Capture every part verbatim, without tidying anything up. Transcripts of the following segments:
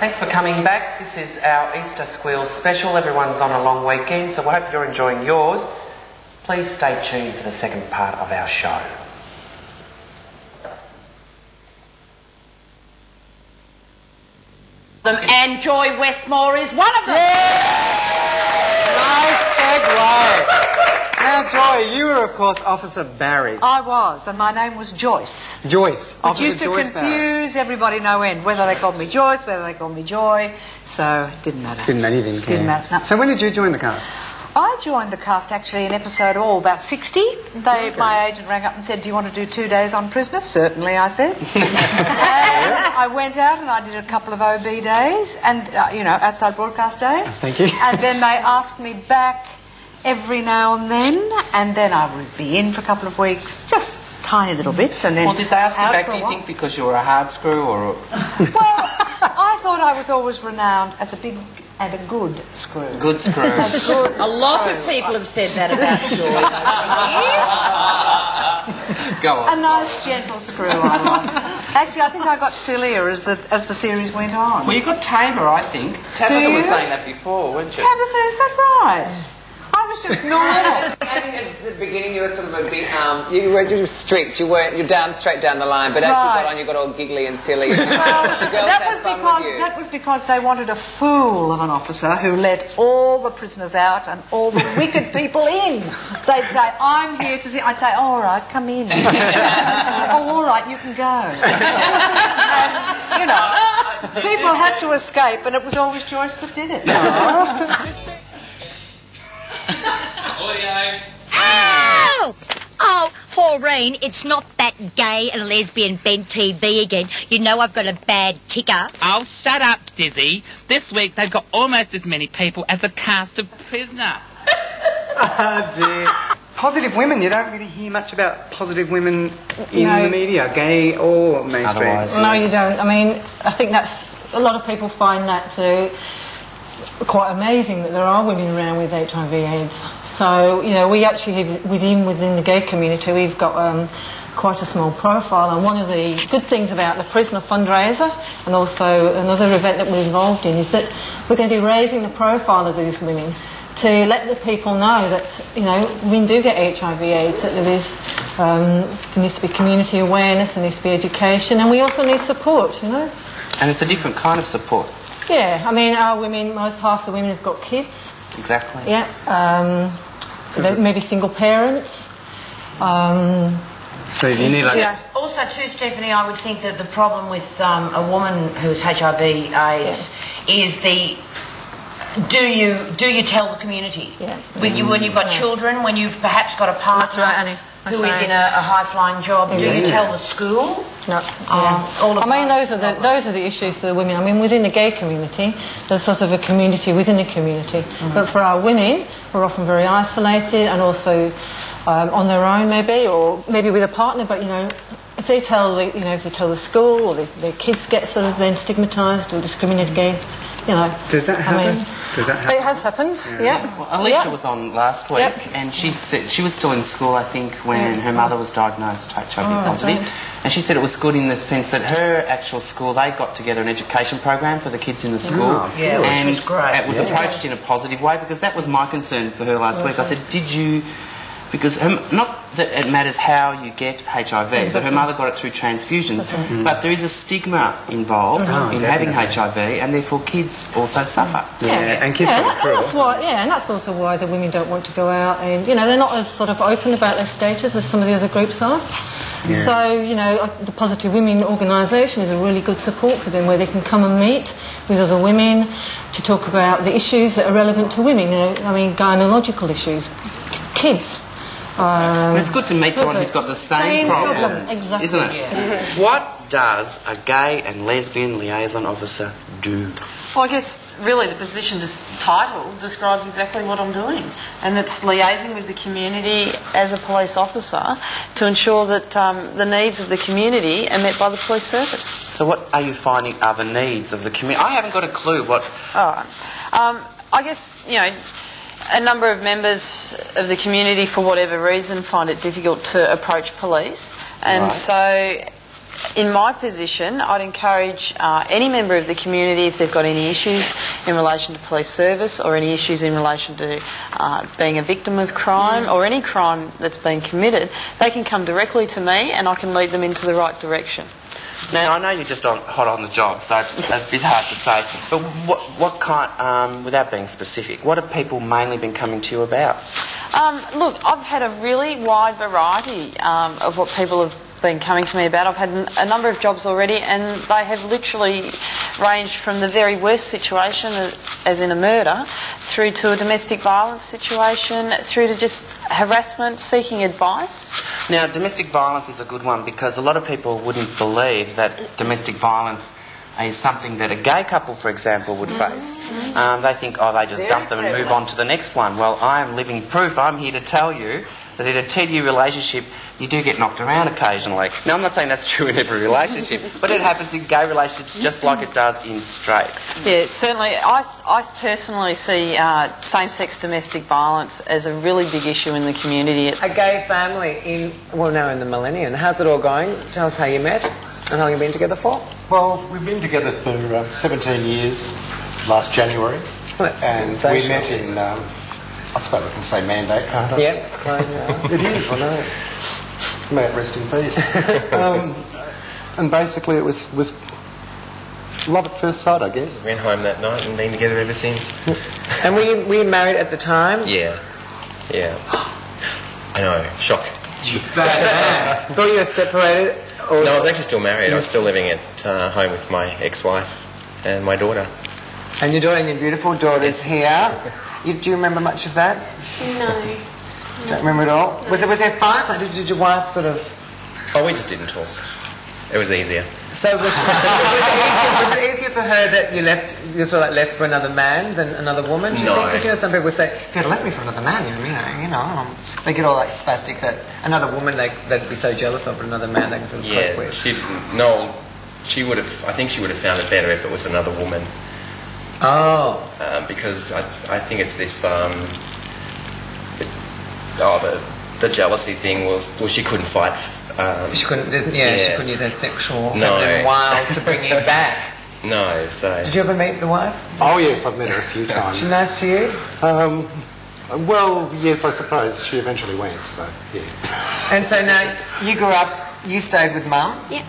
Thanks for coming back. This is our Easter Squeals special. Everyone's on a long weekend, so we hope you're enjoying yours. Please stay tuned for the second part of our show. And Joy Westmore is one of them. Yeah. Nice segue. Now, Joy, you were, of course, Officer Barry. I was, and my name was Joyce. Joyce. It Officer used to Joyce confuse Barrett. everybody no end, whether they called me Joyce, whether they called me Joy. So it didn't matter. Didn't matter, you didn't care. Didn't matter. No. So when did you join the cast? I joined the cast, actually, in episode all about sixty. They, okay. My agent rang up and said, do you want to do two days on Prisoner? Certainly, I said. And I went out and I did a couple of O B days and, uh, you know, outside broadcast days. Oh, thank you. And then they asked me back every now and then, and then I would be in for a couple of weeks, just tiny little bits, and then Well, did they ask you back, do you think, because you were a hard screw or a... Well, I thought I was always renowned as a big... and a good screw. Good screw. a, good a lot screw. of people have said that about Joy over the years. Go on. A nice, gentle screw I was. Actually, I think I got sillier as the as the series went on. Well, you got tamer, I think. Tabitha was saying that before, weren't you? Tabitha, is that right? I was just normal. At the beginning, you were sort of a bit, um, you were just strict. You weren't, you're down, straight down the line. But as right. you got on, you got all giggly and silly. Well, that was because that was because they wanted a fool of an officer who let all the prisoners out and all the wicked people in. They'd say, "I'm here to see." I'd say, "All right, come in." "Oh, all right, you can go." And, you know, people had to escape, and it was always Joyce that did it. Oh. Ow! Oh, Maureen, it's not that gay and lesbian Bent T V again. You know I've got a bad ticker. Oh, shut up, Dizzy. This week they've got almost as many people as a cast of Prisoner. Oh, dear. Positive women, you don't really hear much about positive women in no. the media, gay or mainstream. Otherwise, no, yes. you don't. I mean, I think that's... A lot of people find that too... quite amazing that there are women around with H I V AIDS. So, you know, we actually have, within within the gay community, we've got um, quite a small profile. And one of the good things about the Prisoner fundraiser and also another event that we're involved in is that we're going to be raising the profile of these women to let the people know that, you know, women do get H I V AIDS, that there is, um, there needs to be community awareness, there needs to be education, and we also need support, you know. And it's a different kind of support. Yeah, I mean, our women, most half the women have got kids. Exactly. Yeah, um, so maybe single parents. Um, so you need like... Yeah. Also too, Stephanie, I would think that the problem with um, a woman who's H I V AIDS yeah. is the... Do you do you tell the community? Yeah. When, you, when you've got yeah. children, when you've perhaps got a partner... That's right, Annie. Who Sorry. is in a, a high-flying job? Exactly. Do you tell the school? No. Um, yeah. all of I mean, those are the those are the issues for the women. I mean, within the gay community, there's sort of a community within a community. Mm-hmm. But for our women, we're often very isolated and also um, on their own, maybe, or maybe with a partner. But you know, if they tell the you know if they tell the school or if their kids get sort of then stigmatised or discriminated against, you know. Does that happen? I mean, Does that happen? It has happened, yeah. yeah. Well, Alicia yeah. was on last week, yep. and she said she was still in school, I think, when yeah. her mother was diagnosed H I V positive. Oh, right. And she said it was good in the sense that her actual school, they got together an education program for the kids in the school. Oh, yeah, and which was great. It was yeah. approached in a positive way, because that was my concern for her last okay. week. I said, did you... Because her, not that it matters how you get H I V, exactly. but her mother got it through transfusion. Right. Mm. But there is a stigma involved oh, in definitely. having H I V, and therefore kids also suffer. Yeah, yeah. and kids yeah, are cruel. That's why, yeah, and that's also why the women don't want to go out, and you know they're not as sort of open about their status as some of the other groups are. Yeah. So you know the Positive Women Organisation is a really good support for them, where they can come and meet with other women to talk about the issues that are relevant to women. You know, I mean gynecological issues, kids. Um, it's good to meet someone who's got the same, same problems, problems. Exactly. isn't it? Yeah. What does a gay and lesbian liaison officer do? Well, I guess really the position title describes exactly what I'm doing, and that's liaising with the community as a police officer to ensure that um, the needs of the community are met by the police service. So what are you finding are the needs of the community? I haven't got a clue what... All right. Um, I guess, you know... A number of members of the community, for whatever reason, find it difficult to approach police, and right. so in my position, I'd encourage uh, any member of the community, if they've got any issues in relation to police service or any issues in relation to uh, being a victim of crime mm. or any crime that's been committed, they can come directly to me and I can lead them into the right direction. Now, I know you're just on, hot on the job, so it's, it's a bit hard to say, but what, what kind, um, without being specific, what have people mainly been coming to you about? Um, look, I've had a really wide variety um, of what people have been coming to me about. I've had a number of jobs already and they have literally ranged from the very worst situation, as in a murder, through to a domestic violence situation, through to just harassment, seeking advice. Now, domestic violence is a good one because a lot of people wouldn't believe that domestic violence is something that a gay couple, for example, would mm-hmm. face. Mm-hmm. Um, they think, oh, they just very dump them and move on to the next one. Well, I am living proof. I'm here to tell you that in a ten-year relationship, you do get knocked around occasionally. Now, I'm not saying that's true in every relationship, but it happens in gay relationships just like it does in straight. Yeah, certainly. I, I personally see uh, same-sex domestic violence as a really big issue in the community. A gay family in, well, now in the millennium. How's it all going? Tell us how you met and how long you've been together for. Well, we've been together for uh, seventeen years, last January. Well, that's and we met in, um, I suppose I can say Mandate, can't I? Yeah, it's closed now. It is, I know. May it rest in peace. um, and basically it was, was love at first sight, I guess. Went home that night and been together ever since. And were you, were you married at the time? Yeah. Yeah. I know, shock. Thought you were separated? Or no, I was actually still married. I was still living at uh, home with my ex-wife and my daughter. And your daughter and your beautiful daughter's here. You, do you remember much of that? No. Don't remember at all. No. Was there was there fights? Like, did, did your wife sort of? Oh, we just didn't talk. It was easier. So was, she, was, it easier, was it easier for her that you left? You sort of like left for another man than another woman? Do you no. Because you know some people say, if you'd left me for another man, you know, you know, they get all like spastic that another woman they they'd be so jealous of, but another man they can sort of yeah, cope with. She didn't. No, she would have. I think she would have found it better if it was another woman. Oh. Um, because I I think it's this. Um, Oh, the, the jealousy thing was, well, she couldn't fight. Um, she couldn't, yeah, yeah, she couldn't use her sexual no. wiles to bring you back. No, so... Did you ever meet the wife? Oh, yes, I've met her a few times. She's nice to you? Um, well, yes, I suppose. She eventually went, so, yeah. And so now, you grew up, you stayed with Mum? Yeah.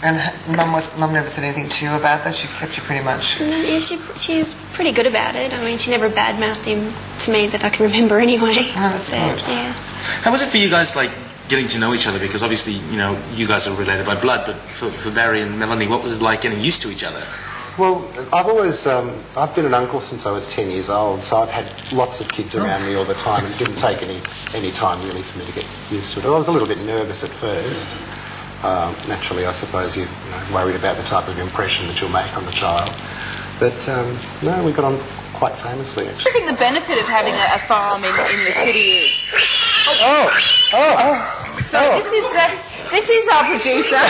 And Mum was Mum never said anything to you about that? She kept you pretty much... No, yeah, she, she was pretty good about it. I mean, she never badmouthed him to me that I can remember anyway. Oh, that's so, good. Yeah. How was it for you guys, like, getting to know each other? Because obviously, you know, you guys are related by blood, but for, for Barry and Melanie, what was it like getting used to each other? Well, I've always... Um, I've been an uncle since I was ten years old, so I've had lots of kids around oh. me all the time, and it didn't take any, any time, really, for me to get used to it. I was a little bit nervous at first. Um, naturally, I suppose you're you know, worried about the type of impression that you'll make on the child. But, um, no, we got on quite famously, actually. I think the benefit of having a, a farm in, in the city is... Oh! Oh! oh. So oh. this is uh, this is our producer.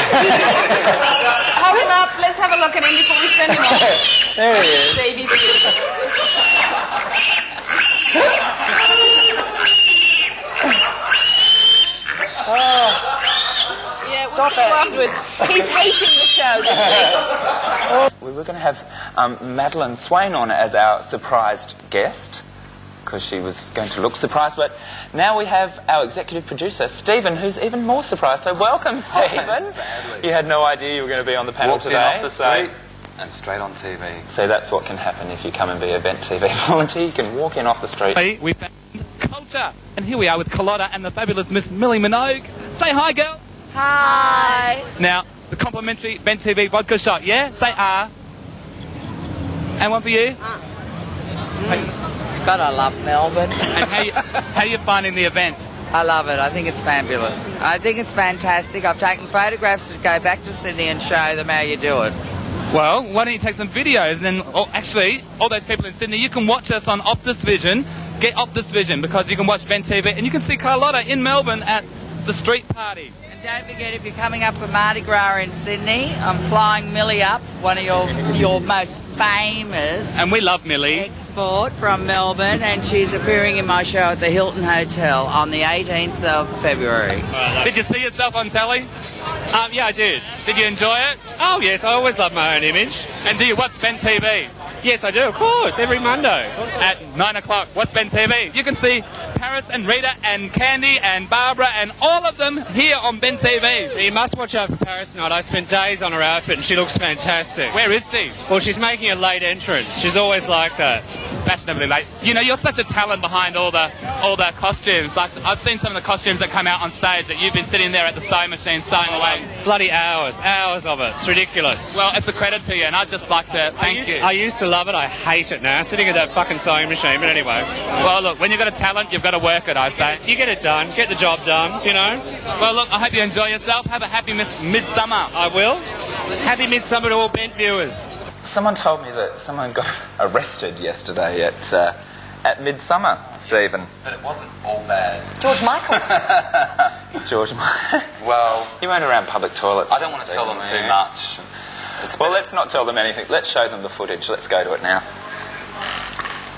Hold him up, let's have a look at him before we send him off. There he is. Baby Oh! Stop afterwards. He's hating the show this week. We were going to have um, Madeline Swain on as our surprised guest because she was going to look surprised, but now we have our executive producer, Stephen, who's even more surprised. So welcome, Stephen. You had no idea you were going to be on the panel Walked today. Walked in off the street so, and straight on T V. So that's what can happen if you come and be a Bent T V volunteer. You can walk in off the street. Hey, we found culture. And here we are with Carlotta and the fabulous Miss Millie Minogue. Say hi, girls. Hi. Now, the complimentary Bent T V vodka shot, yeah? Say ah. And one for you? Ah. Mm. God, I love Melbourne. And how you, how you finding the event? I love it. I think it's fabulous. I think it's fantastic. I've taken photographs to go back to Sydney and show them how you do it. Well, why don't you take some videos? And oh, actually, all those people in Sydney, you can watch us on Optus Vision. Get Optus Vision because you can watch Bent T V and you can see Carlotta in Melbourne at the street party. Don't forget, if you're coming up for Mardi Gras in Sydney, I'm flying Millie up, one of your your most famous... And we love Millie. ...export from Melbourne, and she's appearing in my show at the Hilton Hotel on the eighteenth of February. Did you see yourself on telly? Um, yeah, I did. Did you enjoy it? Oh, yes, I always love my own image. And do you watch Bent T V? Yes, I do, of course, every Monday. At nine o'clock, what's Bent T V? You can see Paris and Rita and Candy and Barbara and all of them here on Bent T V. So you must watch out for Paris tonight. I spent days on her outfit and she looks fantastic. Where is she? Well, she's making a late entrance. She's always like that. Fashionably late. You know, you're such a talent behind all the all the costumes. Like, I've seen some of the costumes that come out on stage that you've been sitting there at the sewing machine sewing away. Bloody hours, hours of it. It's ridiculous. Well, it's a credit to you and I'd just like to thank I used, you. I used to love it. I hate it now, sitting at that fucking sewing machine. But anyway. Well, look, when you've got a talent, you've got to work it, I say. You get it done. Get the job done, you know. Well, look, I hope you enjoy yourself. Have a happy Midsummer. I will. Happy Midsummer to all Bent viewers. Someone told me that someone got arrested yesterday at uh, at Midsumma, Stephen. Yes, but it wasn't all bad. George Michael. George Michael. Well, he went around public toilets. I don't want to tell them too much. It's well, let's not tell them anything. Let's show them the footage. Let's go to it now.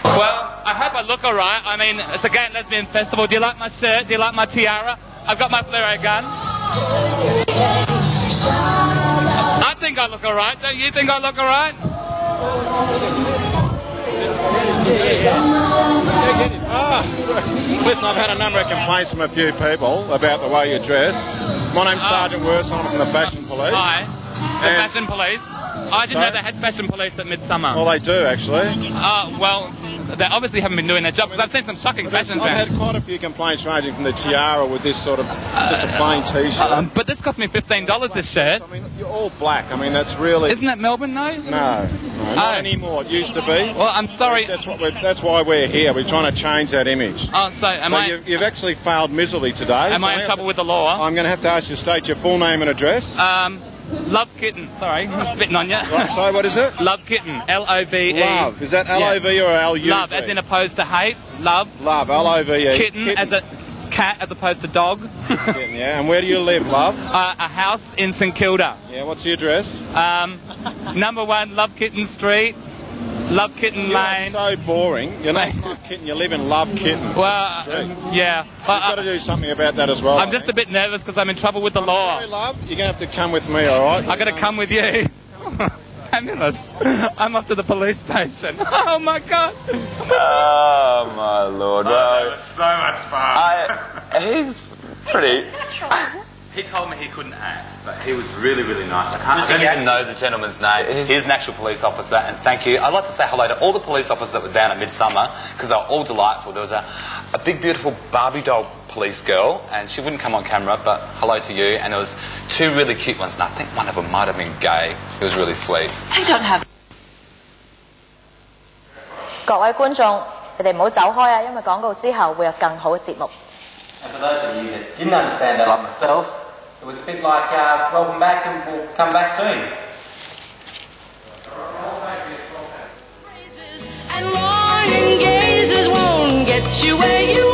Well, I hope I look all right. I mean, it's a gay and lesbian festival. Do you like my shirt? Do you like my tiara? I've got my fluoro gun. I think I look all right. Don't you think I look all right? Ah, sorry. Listen, I've had a number of complaints from a few people about the way you dress. My name's Sergeant oh. Worson. I'm from the Fashion Police. Hi. The and Fashion Police? I didn't sorry? know they had Fashion Police at Midsummer. Well, they do, actually. Uh, well... They obviously haven't been doing their job, because I've seen some shocking fashions. I've had quite a few complaints ranging from the tiara with this sort of just a plain T-shirt. Uh, um, but this cost me fifteen dollars, this shirt. I mean, you're all black. I mean, that's really... Isn't that Melbourne, though? No. no oh. Not anymore. It used to be. Well, I'm sorry. That's what we're, that's why we're here. We're trying to change that image. Oh, so am so I... You've, you've actually failed miserably today. Am so I in trouble to, with the law? I'm going to have to ask you to state your full name and address. Um... Love Kitten. Sorry, I'm spitting on you. Right, sorry, what is it? Love Kitten. L O V E. Love. Is that L O V E yeah. or L U V E? Love, as in opposed to hate. Love. Love, L O V E. Kitten, Kitten. As a cat as opposed to dog. Kitten, yeah. And where do you live, love? Uh, a house in St Kilda. Yeah, what's the address? Um, number one, Love Kitten Street. Love Kitten you Lane. You're so boring. You're not Love Kitten, you live in Love Kitten. Well, um, yeah. You've uh, got to do something about that as well. I'm just a bit nervous because I'm in trouble with the I'm law. Sorry, love. You're going to have to come with me, all right? I've got to come with you. Ambulance. I'm off to the police station. Oh, my God. Oh, my Lord. Oh, that was so much fun. I, he's pretty... He told me he couldn't act, but he was really, really nice. I can't I don't even know the gentleman's name. He's, He's an actual police officer, and thank you. I'd like to say hello to all the police officers that were down at Midsummer, because they were all delightful. There was a, a big, beautiful Barbie doll police girl, and she wouldn't come on camera, but hello to you. And there was two really cute ones, and I think one of them might have been gay. It was really sweet. They don't have... 各位觀眾，你哋唔好走開啊，因為廣告之後會有更好嘅節目。 And for those of you that didn't understand that, like myself, it was a bit like, uh, welcome back and we'll come back soon. And longing gazes won't get you where you